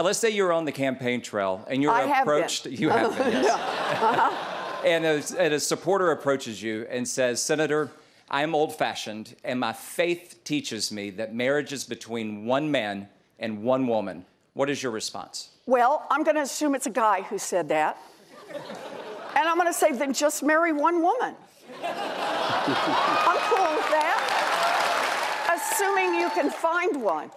Let's say you're on the campaign trail and you're approached. You have been, yes. And a supporter approaches you and says, "Senator, I am old-fashioned, and my faith teaches me that marriage is between one man and one woman." What is your response? Well, I'm going to assume it's a guy who said that. And I'm going to say, then just marry one woman. I'm cool with that, assuming you can find one.